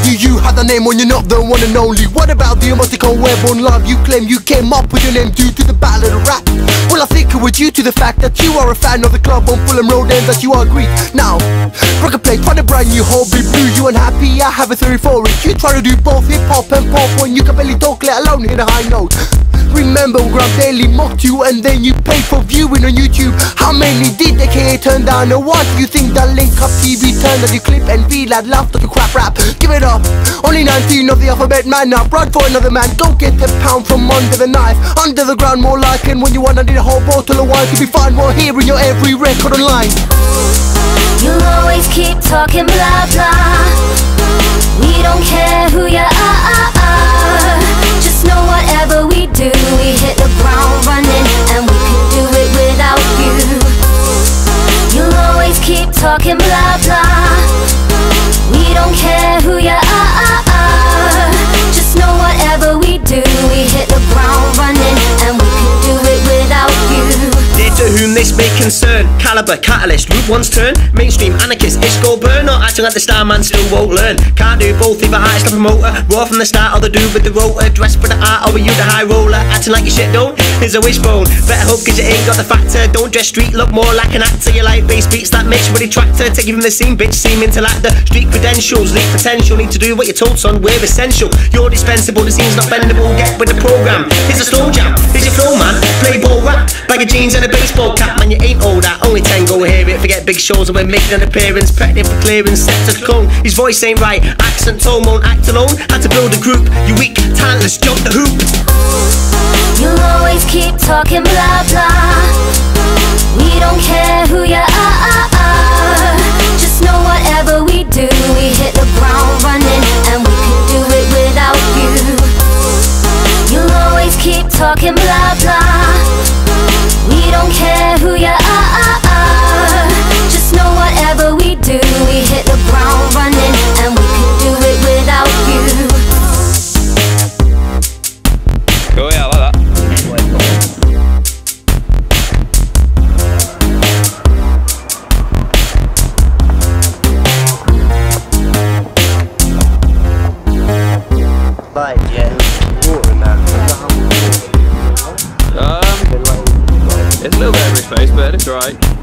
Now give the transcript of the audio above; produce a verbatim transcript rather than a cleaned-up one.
How do you hide the name when you're not the one and only? What about the emoticon web on live? You claim you came up with your name due to the battle of rap. Well, I think it was due to the fact that you are a fan of the club on Fulham Road and that you are Greek. Now, rock a plate, find a brand new hobby. Blue, you unhappy, I have a theory for it. You try to do both hip-hop and pop when you can barely talk, let alone hit a high note. Remember when Grimedaily mocked you and then you paid for viewing on YouTube? How many did A K A turn down? Or what do you think that Link Up T V turned on your clip and Vlad laughed at the crap rap? Give it up, only nineteen of the alphabet man. Now run for another man, don't get the pound from under the knife. Under the ground more like, and when you want to need a whole bottle of wine to be fine while hearing your every record online. You always keep talking blah blah, we don't care who you are. Just know whatever we do, we hit the ground running, and we could do it without you. You always keep talking blah blah, we don't care who you are. Just know whatever we do, we hit the ground running, and we could do it without you. Dear to whom this may concern, Caliber, Catalyst, Route One's turn. Mainstream anarchist, it's go burn. Not acting like the star man, still won't learn. Can't do both, either artist or promoter. Raw from the start, or the dude with the rotor. Dressed for the art, or were you the high roller? Acting like you shit don't, is a wishbone. Better hope, cause you ain't got the factor. Don't dress street, look more like an actor. You like bass beats that mix with a tractor. Take you from the scene, bitch, seem interlactor. Street credentials, leak potential. Need to do what you're told, son, we're essential. You're dispensable, the scene's not bendable. Get with the program, here's a slow jam. Here's your flow, man, play ball rap. Bag of jeans and a baseball cap, man, you ain't all that. Only ten go hear it. Forget big shows and we're making an appearance. Petting for clearance, set to clone. His voice ain't right, accent tone won't act alone. Had to build a group, you weak, talentless, jump the hoop. You always keep talking blah blah, we don't care who you are. Just know whatever we do, we hit the ground running, and we could do it without you. You always keep talking blah blah, we don't care who you are. Just know whatever we do, we hit the ground running, and we could do it without you. Oh yeah, I like that. Bye, yeah. It's a little bit of a face, but it's alright.